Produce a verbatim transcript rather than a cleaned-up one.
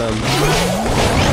awesome.